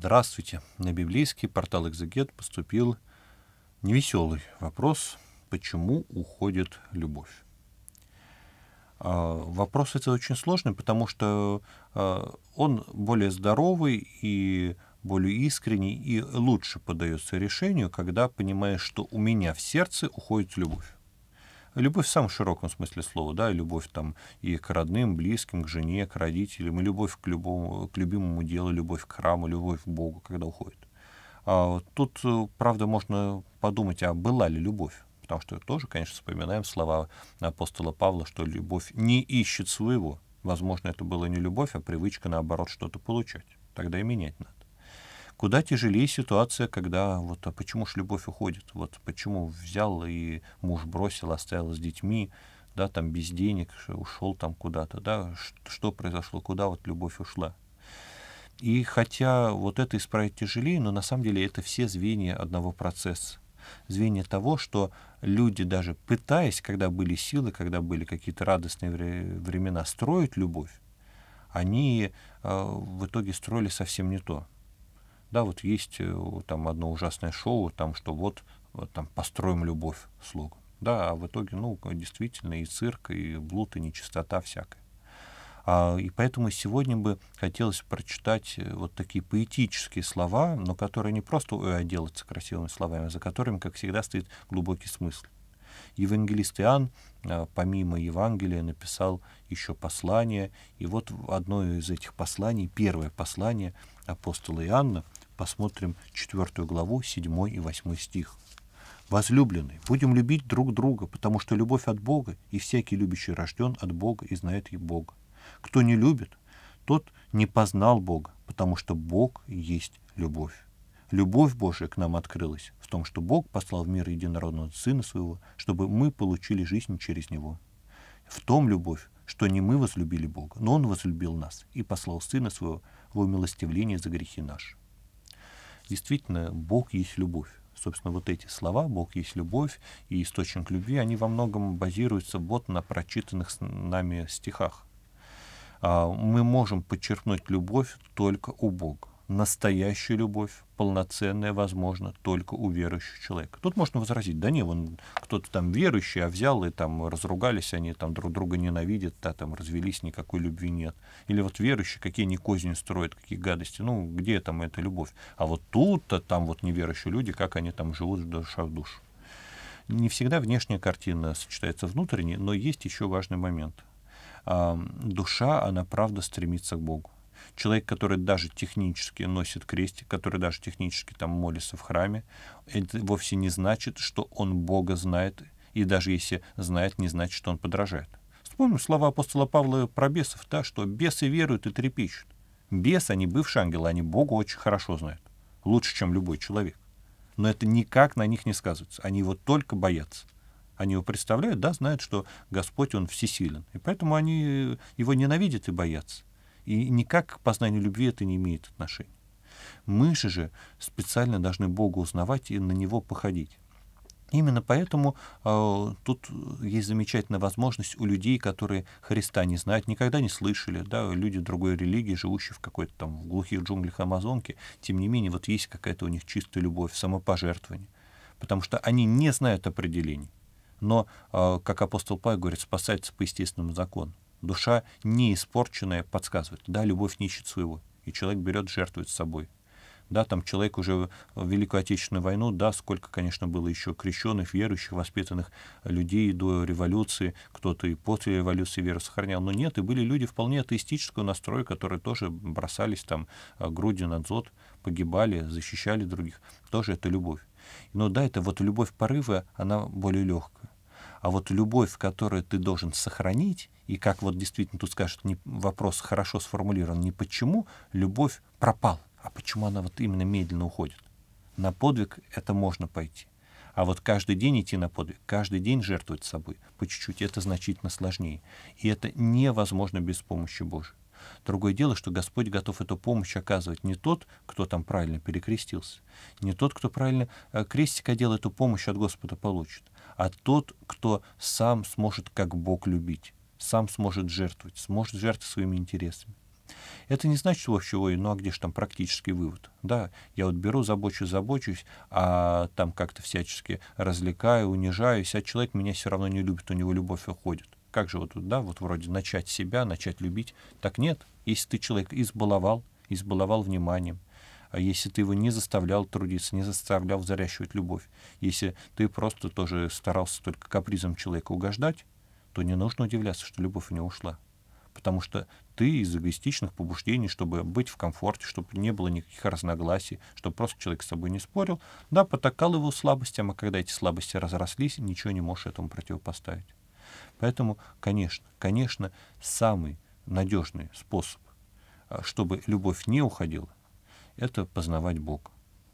Здравствуйте! На библейский портал Экзегет поступил невеселый вопрос, почему уходит любовь. Вопрос этот очень сложный, потому что он более здоровый и более искренний, и лучше поддается решению, когда понимаешь, что у меня в сердце уходит любовь. Любовь в самом широком смысле слова, да, любовь там и к родным, близким, к жене, к родителям, и любовь к любимому делу, любовь к храму, любовь к Богу, когда уходит. Тут, правда, можно подумать, а была ли любовь? Потому что тоже, конечно, вспоминаем слова апостола Павла, что любовь не ищет своего. Возможно, это была не любовь, а привычка, наоборот, что-то получать. Тогда и менять надо. Куда тяжелее ситуация, когда вот а почему ж любовь уходит, вот почему взял и муж бросил, оставил с детьми, да, там без денег, ушел там куда-то, да, что произошло, куда вот любовь ушла. И хотя вот это исправить тяжелее, но на самом деле это все звенья одного процесса. Звенья того, что люди даже пытаясь, когда были силы, когда были какие-то радостные времена, строить любовь, они в итоге строили совсем не то. Да, вот есть там одно ужасное шоу, там, что вот там «построим любовь» слоган. Да, а в итоге, ну, действительно, и цирк, и блуд, и нечистота всякая. И поэтому сегодня бы хотелось прочитать вот такие поэтические слова, но которые не просто делаются красивыми словами, а за которыми, как всегда, стоит глубокий смысл. Евангелист Иоанн, помимо Евангелия, написал еще послание. И вот одно из этих посланий, первое послание апостола Иоанна, посмотрим 4 главу, 7 и 8 стих. «Возлюбленные, будем любить друг друга, потому что любовь от Бога, и всякий любящий рожден от Бога и знает и Бога. Кто не любит, тот не познал Бога, потому что Бог есть любовь. Любовь Божия к нам открылась в том, что Бог послал в мир единородного Сына Своего, чтобы мы получили жизнь через Него. В том любовь, что не мы возлюбили Бога, но Он возлюбил нас и послал Сына Своего во умилостивление за грехи наши». Действительно, Бог есть любовь. Собственно, вот эти слова «Бог есть любовь» и «Источник любви», они во многом базируются вот на прочитанных нами стихах. Мы можем подчеркнуть любовь только у Бога. Настоящая любовь, полноценная, возможно, только у верующих человека. Тут можно возразить, да не, вон кто-то там верующий, а взял и там разругались, они там друг друга ненавидят, да, там развелись, никакой любви нет. Или вот верующие, какие они козни строят, какие гадости, ну где там эта любовь? А вот тут-то там вот неверующие люди, как они там живут душа в душу. Не всегда внешняя картина сочетается внутренней, но есть еще важный момент. Душа, она правда стремится к Богу. Человек, который даже технически носит крестик, который даже технически там молится в храме, это вовсе не значит, что он Бога знает, и даже если знает, не значит, что он подражает. Вспомним слова апостола Павла про бесов, да, что бесы веруют и трепещут. Бесы, они бывшие ангелы, они Бога очень хорошо знают, лучше, чем любой человек. Но это никак на них не сказывается, они его только боятся. Они его представляют, да, знают, что Господь, Он всесилен, и поэтому они его ненавидят и боятся. И никак к познанию любви это не имеет отношения. Мы же специально должны Бога узнавать и на Него походить. Именно поэтому тут есть замечательная возможность у людей, которые Христа не знают, никогда не слышали, да, люди другой религии, живущие в какой-то там в глухих джунглях Амазонки, тем не менее, вот есть какая-то у них чистая любовь, самопожертвование, потому что они не знают определений. Но, как апостол Павел говорит, спасается по естественному закону. Душа неиспорченная подсказывает, да, любовь не ищет своего, и человек берет, жертвует собой. Да, там человек уже в Великую Отечественную войну, да, сколько, конечно, было еще крещенных, верующих, воспитанных людей до революции, кто-то и после революции веру сохранял, но нет, и были люди вполне атеистического настроя, которые тоже бросались там грудью на дзот, погибали, защищали других, тоже это любовь. Но да, это вот любовь порыва, она более легкая. А вот любовь, которую ты должен сохранить, и как вот действительно тут скажут, вопрос хорошо сформулирован, не почему любовь пропала, а почему она вот именно медленно уходит. На подвиг это можно пойти. А вот каждый день идти на подвиг, каждый день жертвовать собой по чуть-чуть, это значительно сложнее. И это невозможно без помощи Божией. Другое дело, что Господь готов эту помощь оказывать не тот, кто там правильно перекрестился, не тот, кто правильно крестик одел, эту помощь от Господа получит, а тот, кто сам сможет как Бог любить, сам сможет жертвовать своими интересами, Это не значит вообще, ой, ну а где же там практический вывод? Да, я вот беру, забочусь, а там как-то всячески развлекаю, унижаюсь, а человек меня все равно не любит, у него любовь уходит. Как же вот, да, вот вроде начать себя, начать любить? Так нет, если ты человек избаловал вниманием, а если ты его не заставлял трудиться, не заставлял заращивать любовь, если ты просто тоже старался только капризом человека угождать, то не нужно удивляться, что любовь у него ушла. Потому что ты из эгоистичных побуждений, чтобы быть в комфорте, чтобы не было никаких разногласий, чтобы просто человек с собой не спорил, да, потакал его слабостям, а когда эти слабости разрослись, ничего не можешь этому противопоставить. Поэтому, конечно, самый надежный способ, чтобы любовь не уходила, это познавать Бога.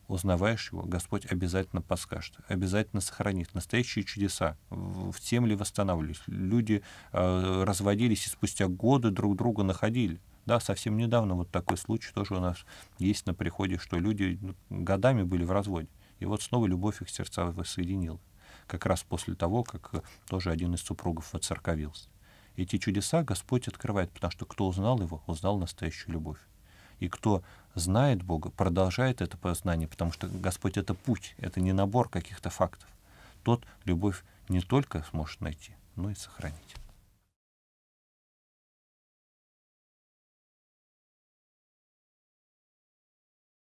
Узнаваешь его, Господь обязательно подскажет, обязательно сохранит. Настоящие чудеса в земле восстанавливались. Люди разводились и спустя годы друг друга находили. Да, совсем недавно вот такой случай тоже у нас есть на приходе, что люди годами были в разводе. И вот снова любовь их сердца воссоединила. Как раз после того, как тоже один из супругов отцерковился. Эти чудеса Господь открывает, потому что кто узнал его, узнал настоящую любовь. И кто знает Бога, продолжает это познание, потому что Господь — это путь, это не набор каких-то фактов. Тот любовь не только сможет найти, но и сохранить.